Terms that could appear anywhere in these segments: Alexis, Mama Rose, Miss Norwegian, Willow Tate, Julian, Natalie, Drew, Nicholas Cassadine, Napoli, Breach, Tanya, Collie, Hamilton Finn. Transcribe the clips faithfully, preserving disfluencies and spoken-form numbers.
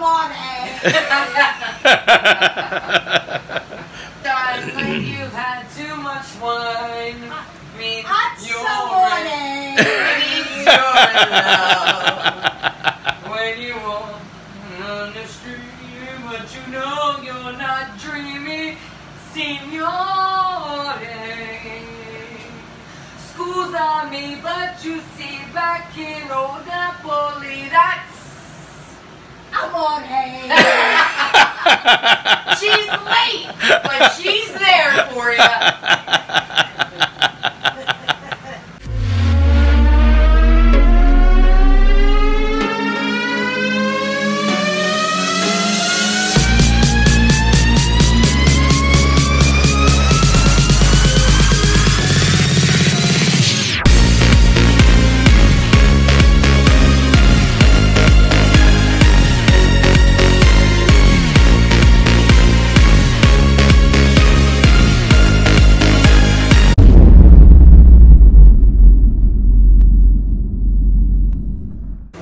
water. Guys, when you've had too much wine, means you're ready. Means you're in love. When you walk on the street, but you know you're not dreamy, signore. Scusa me, but you see back in old Napoli, that's amore. She's late, but she's there for you.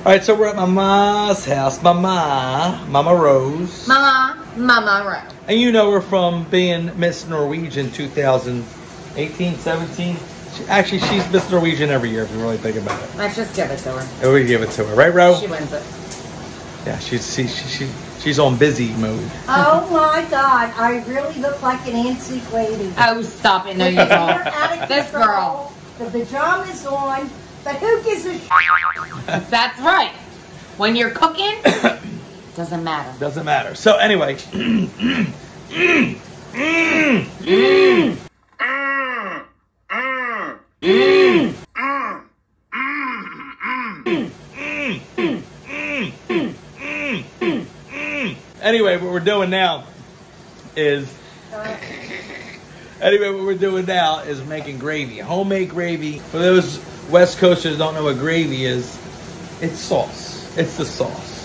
Alright, so we're at Mama's house. Mama, Mama Rose. Mama, Mama Rose. And you know her from being Miss Norwegian two thousand eighteen, seventeen. She, actually, she's Miss Norwegian every year if you really think about it. Let's just give it to her. We give it to her, right, Ro? She wins it. Yeah, she's she, she, she, she's on busy mode. Oh my God, I really look like an antique lady. Oh, stop it! No, you don't. This girl. The pajamas on. But who gives a sh? That's right. When you're cooking, doesn't matter. Doesn't matter. So anyway. mm, mm, mm, mm, mm. Mm, mm, mm. Anyway, what we're doing now is uh. Anyway, what we're doing now is making gravy. Homemade gravy. For those West Coasters don't know what gravy is, it's sauce. It's the sauce.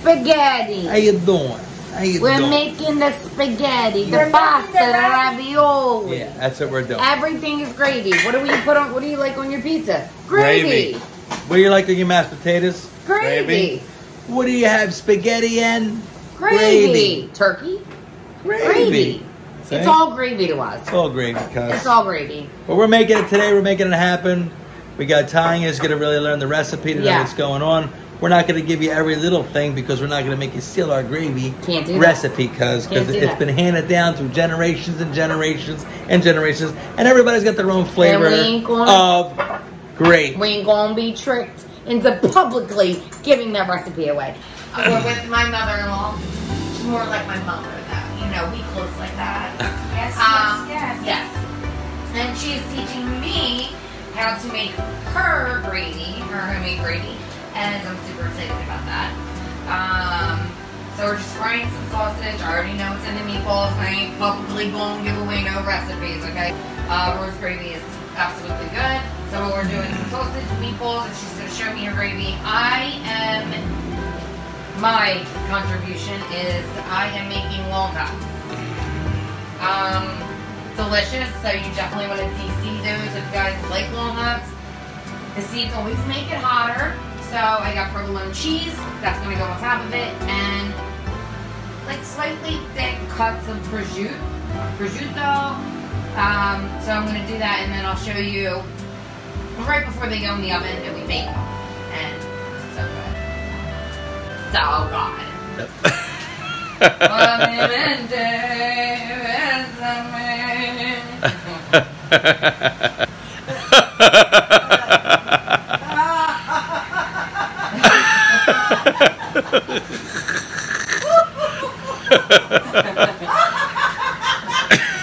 Spaghetti. How you doing? How you we're doing? Making the spaghetti, the we're pasta, the ravioli. Yeah, that's what we're doing. Everything is gravy. What do you put on? What do you like on your pizza? Gravy. Gravy. What do you like on your mashed potatoes? Gravy. Gravy. What do you have? Spaghetti and gravy. Gravy. Turkey. Gravy. Gravy. See? It's all gravy to us. It's all gravy, cuz. It's all gravy. But we're making it today. We're making it happen. We got Tanya's going to really learn the recipe to know yeah. what's going on. We're not going to give you every little thing because we're not going to make you steal our gravy Can't do recipe because it's that. been handed down through generations and generations and generations. And everybody's got their own flavor of gravy. We ain't going to be tricked into publicly giving that recipe away. We're with my mother-in-law. She's more like my mother, though. You know, we close like that. Yes, um, yes, yes. Yes. And she's teaching me how to make her gravy, her homemade gravy, and I'm super excited about that. Um, so we're just frying some sausage. I already know it's in the meatballs. I ain't publicly going to give away no recipes, okay? Uh, Rose gravy is absolutely good. So we're doing some sausage, meatballs, and she's going to show me her gravy. I am, my contribution is I am making lollipops. Um... delicious, so you definitely want to de-seed those if you guys like walnuts. The seeds always make it hotter, so I got provolone cheese, that's going to go on top of it, and like slightly thick cuts of prosciutto, prosciutto. Um, so I'm going to do that, and then I'll show you right before they go in the oven and we bake them, and it's so good. So good.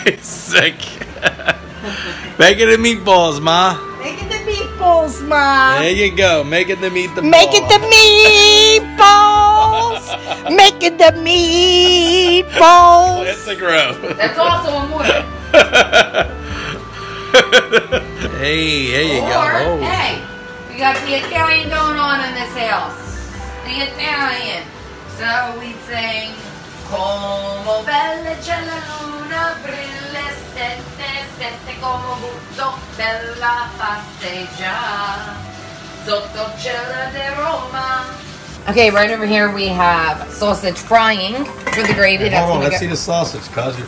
It's sick. Making the meatballs, Ma. Making the meatballs, Ma. There you go. Making the meat the Making the meatballs. Making the meatballs. That's the grow. That's also a mortar. Hey, there you or, go. Oh. Hey, we got the Italian going on in this house. The Italian. So we sing, Como bella c'è la luna, brille stette, stette come butto, bella pasteggia. Sotto c'è la de Roma, Okay, right over here we have sausage frying for the gravy. That's hold on, let's go. See the sausage, cuz.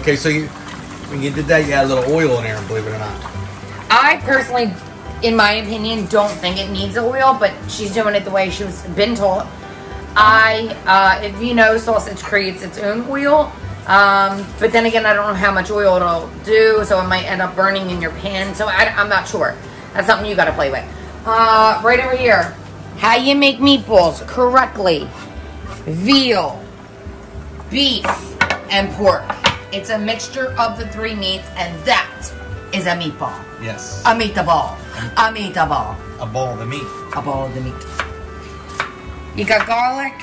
Okay, so you when you did that, you had a little oil in there, believe it or not. I personally, in my opinion, don't think it needs oil, but she's doing it the way she's been taught. I, uh, if you know, sausage creates its own oil. Um, but then again, I don't know how much oil it'll do, so it might end up burning in your pan. So I, I'm not sure. That's something you got to play with. Uh, right over here, how you make meatballs correctly. Veal, beef, and pork. It's a mixture of the three meats, and that is a meatball. Yes. A meatball. A meatball. A ball of the meat. A ball of the meat. You got garlic.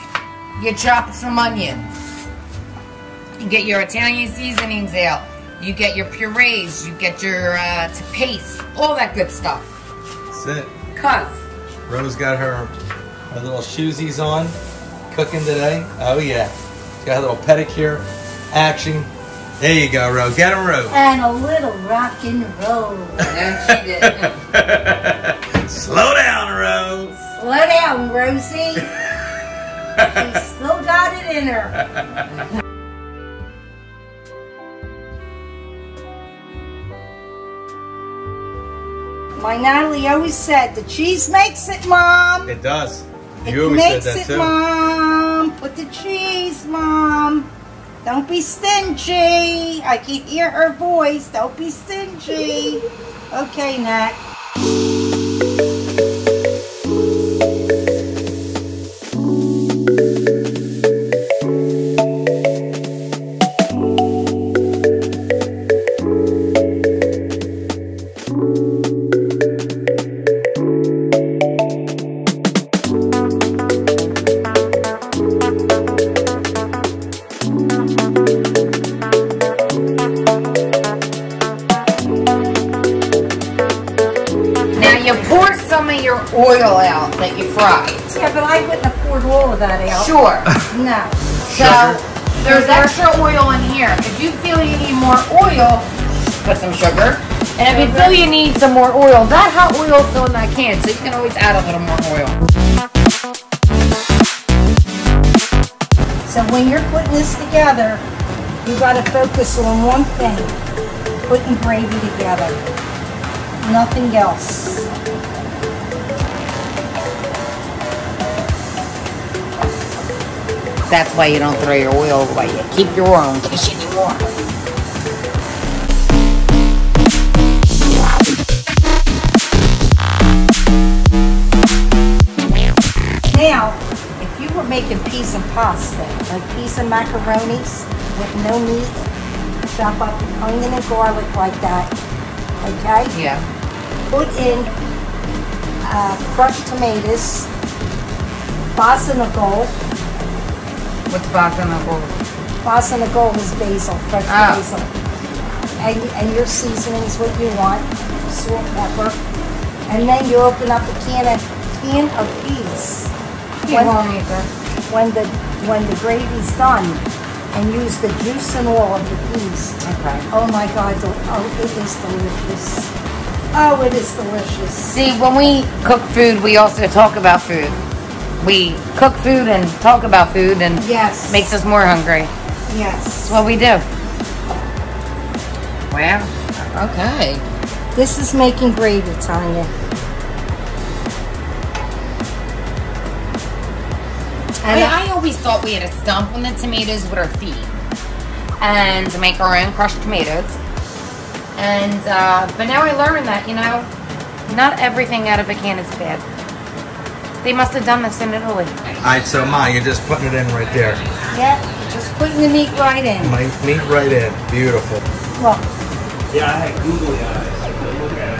You chop some onions. You get your Italian seasonings out. You get your purees. You get your uh, paste. All that good stuff. That's it. Cuz. Rose got her, her little shoesies on. Cooking today. Oh, yeah. She's got a little pedicure action. There you go, Rose. Get him, Rose. And a little rock and roll. And she did. Slow down, Rose. Slow down, Rosie. She still got it in her. My Natalie always said, the cheese makes it, Mom. It does. You it always makes said that, too. It, Mom. Put the cheese, Mom. Don't be stingy. I can hear her voice. Don't be stingy. Okay, Nat. Oil out that you fried. Yeah, but I wouldn't have poured all of that out. Sure. No. So there's extra oil in here. If you feel you need more oil, put some sugar. And if you feel you need some more oil, that hot oil is still in that can, so you can always add a little more oil. So when you're putting this together, you got to focus on one thing: putting gravy together. Nothing else. That's why you don't throw your oil away. You keep your oil in case you need more. Now, if you were making peas and pasta, like peas and macaronis with no meat, chop up onion and garlic like that, okay? Yeah. Put in uh, crushed tomatoes, basilico. What's basilico? Basilico is basil, fresh oh. basil. And, and your seasonings, what you want, salt, pepper. And then you open up a can of, can of peas. When, when the when the gravy's done, and use the juice and all of the peas. Okay. Oh my God! Oh, it is delicious. Oh, it is delicious. See, when we cook food, we also talk about food. We cook food and talk about food, and yes, makes us more hungry. Yes, that's what we do. Well, okay. This is making gravy, Tanya. And I, I always thought we had to stomp on the tomatoes with our feet and to make our own crushed tomatoes. And uh, but now I learned that, you know, not everything out of a can is bad. They must have done this in Italy. Alright, so Ma, you're just putting it in right there. Yep, just putting the meat right in. My meat right in. Beautiful. Look. Yeah, I had googly eyes.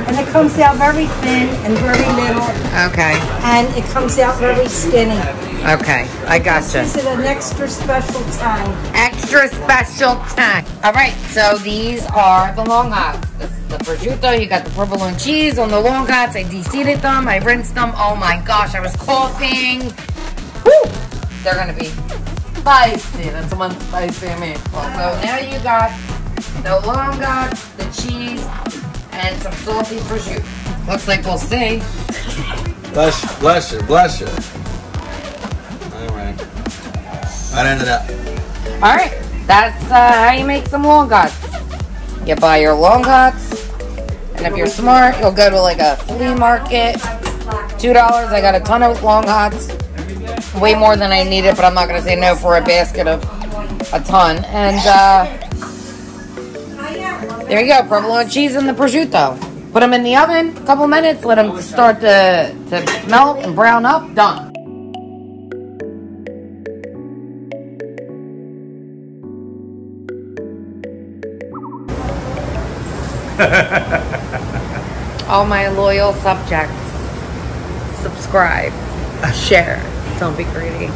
And it comes out very thin and very little. Okay. And it comes out very skinny. Okay, I gotcha. This is an extra special time. Extra special time. Alright, so these are the long odds. The prosciutto, you got the provolone cheese on the longots. I de-seeded them, I rinsed them. Oh my gosh, I was coughing. Woo! They're gonna be spicy. That's the one spicy I made. So now you got the longots, the cheese, and some salty prosciutto. Looks like we'll see. Bless you, bless you, bless you. I ended up. All right, that's uh, how you make some long hats. You buy your long hats, and if you're smart, you'll go to like a flea market. Two dollars. I got a ton of long hats, way more than I needed, but I'm not gonna say no for a basket of a ton. And uh, there you go, provolone cheese and the prosciutto. Put them in the oven, a couple minutes. Let them start to to melt and brown up. Done. All my loyal subjects, subscribe, share, don't be greedy.